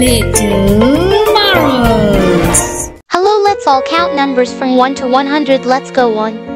Little Marbles. Hello, let's all count numbers from 1 to 100. Let's go on.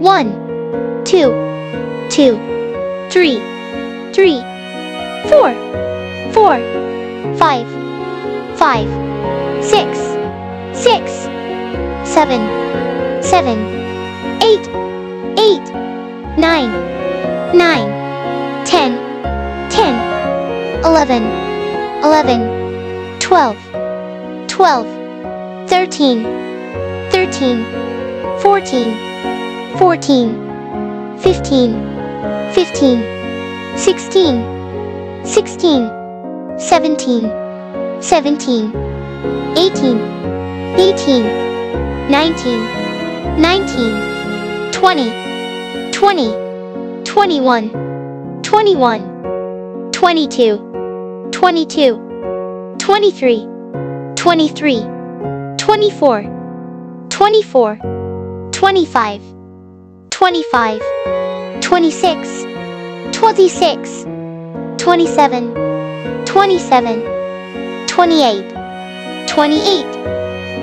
1, 2, 2, 3, 3, 4, 4, 5, 5, 6, 6, 7, 7, 8, 8, 9, 9, 10, 10, 11, 11, 12, 12, 13, 13, 14, 14, 15, 15, 16, 16, 17, 17, 18, 18, 19, 19, 20, 20, 21, 21, 22, 22, 23, 23, 24, 24, 25, 25, 26, 26, 27, 27, 28, 28,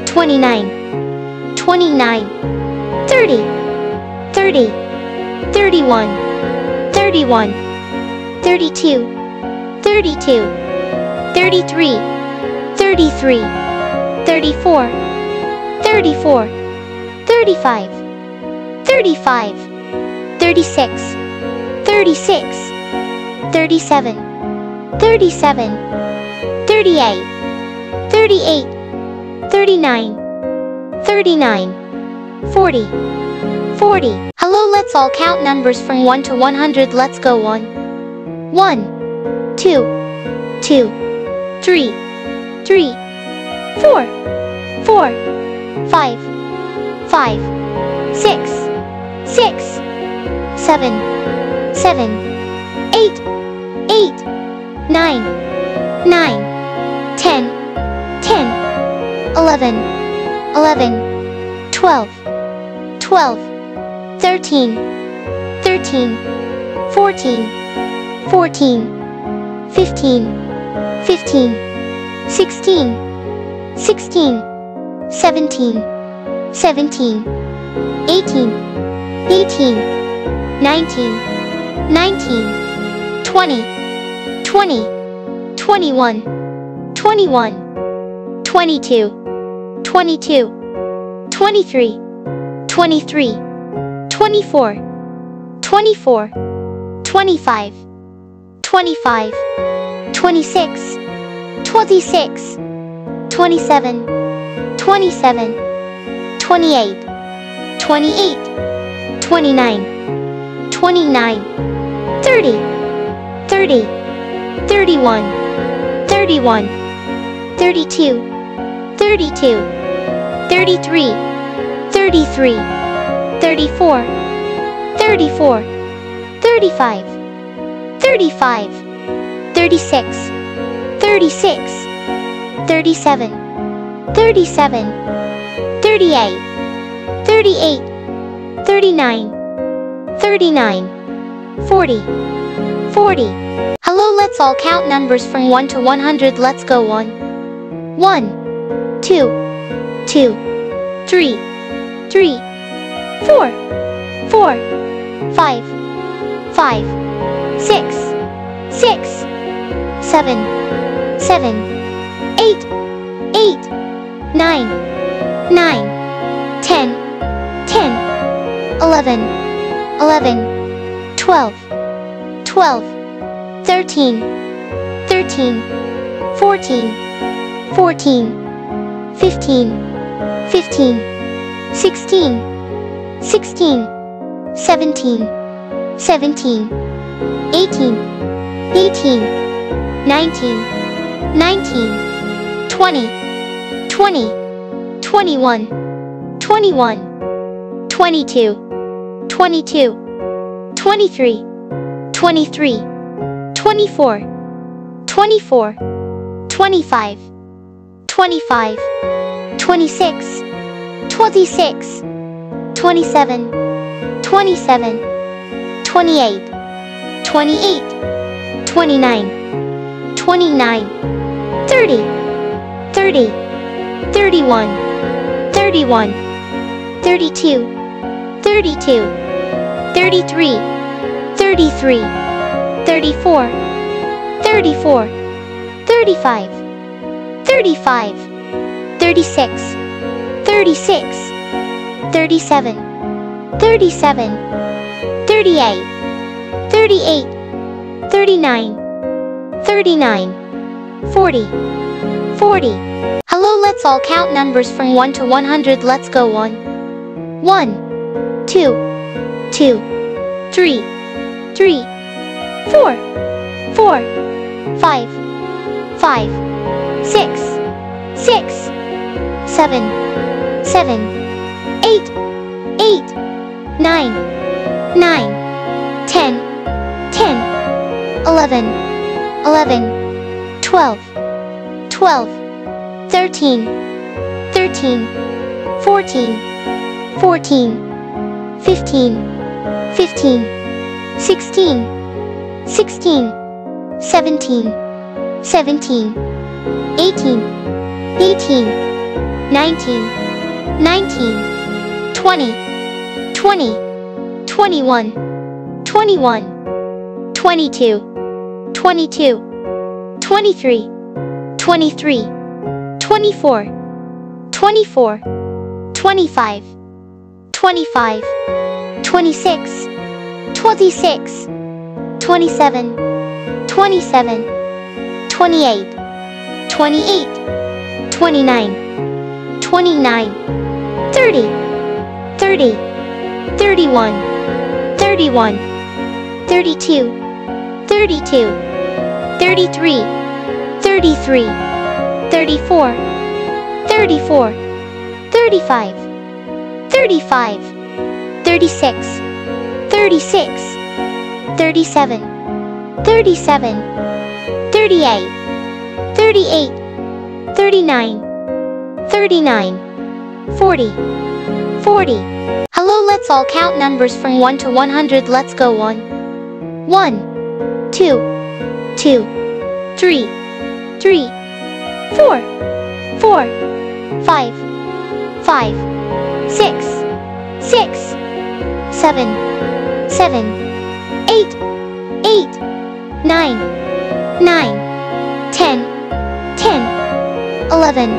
29, 29, 30, 30, 31, 31, 32, 32, 33, 33, 34, 34, 35, 35, 36, 36, 37, 37, 38, 38, 39, 39, 40, 40. Hello, let's all count numbers from 1 to 100. Let's go on. 1, 2, 2, 3, 3, 4, 4, 5, 5, 6, 6, 7, 7, 8, 8, 9, 9, 10, 10, 11, 11, 12, 12, 13, 13, 14, 14, 15, 15, 16, 16, 17, 17, 18, 18, 19, 19, 20, 20, 21, 21, 22, 22, 23, 23, 24, 24, 25, 25, 26, 26, 27, 27, 28, 28, 29, 29, 30, 30, 31, 31, 32, 32, 33, 33, 34, 34, 35, 35, 36, 36, 37, 37, 38, 38, 39, 39, 40, 40. Hello, let's all count numbers from 1 to 100. Let's go on. 1, 2, 2, 3, 3, 4, 4, 5, 5, 6, 6, 7, 7, 8, 8, 9, 9, 10, 10, 11, 11, 12, 12, 13, 13, 14, 14, 15, 15, 16, 16, 17, 17, 18, 18, 19, 19, 20, 20, 21, 21, 22, 22, 23, 23, 24, 24, 25, 25, 26, 26, 27, 27, 28, 28, 29, 29, 30, 31, 32, 33, 34, 35, 36, 37, 38, 39, 40. Hello, let's all count numbers from 1 to 100. Let's go on. 1, 2, 2, 3, 3, 4, 4, 5, 5, 6, 6, 7, 7, 8, 8, 9, 9, 10, 10, 11, 11, 12, 12, 13, 14, 15, 16, 17, 18, 19, 20, 21, 22, 23, 24, 25, 26, 27, 28, 29, 30, 31, 32, 33, 34, 35, 36, 37, 38, 39, 40. Hello, let's all count numbers from 1 to 100. Let's go on. 1, 2, 3, 4, 5, 6, 7, 8, 9, 10, 11,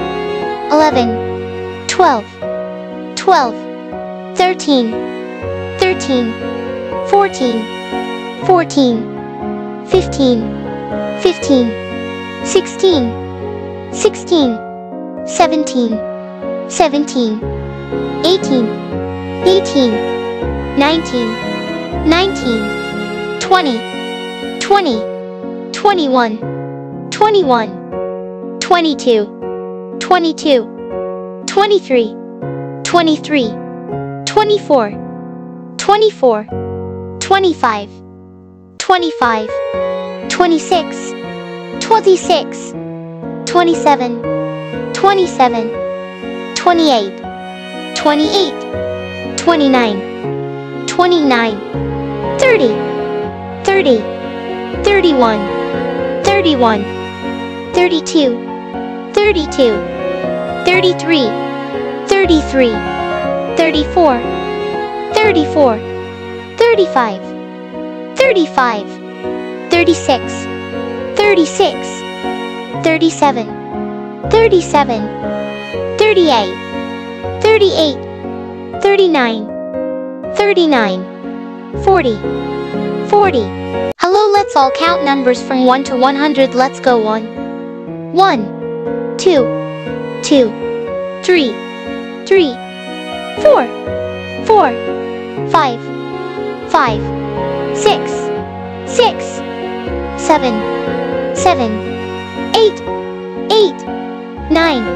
12, 13, 14, 15, 16, 17, 18, 19, 20, 21, 22, 23, 24, 25, 26, 27, 28, 29, 30, 31, 32, 33, 34, 35, 36, 37, 38, 39, 40. Hello, let's all count numbers from 1 to 100. Let's go on. 1, 2, 3, 4, 5, 6, 7, 8, 9, 10, 11, 12, 13, 14, 15, 16, 17, 18, 19,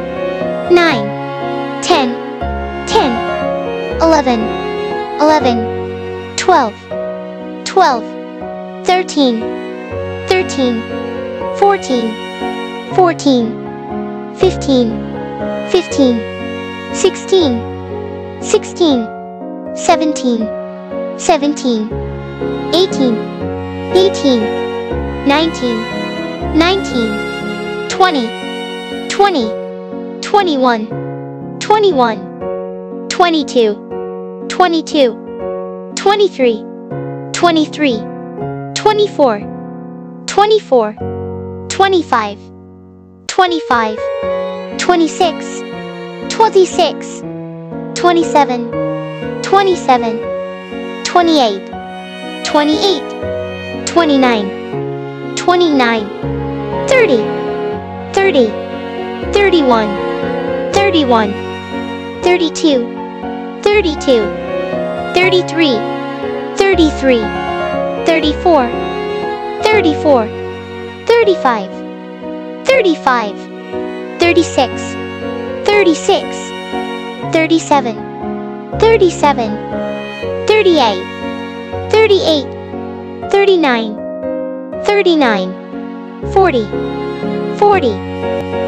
20, 20, 21, 22, 23, 24, 25, 26, 27, 28, 29, 30, 31, 32, 33, 34, 35, 36, 37, 38, 39, 40,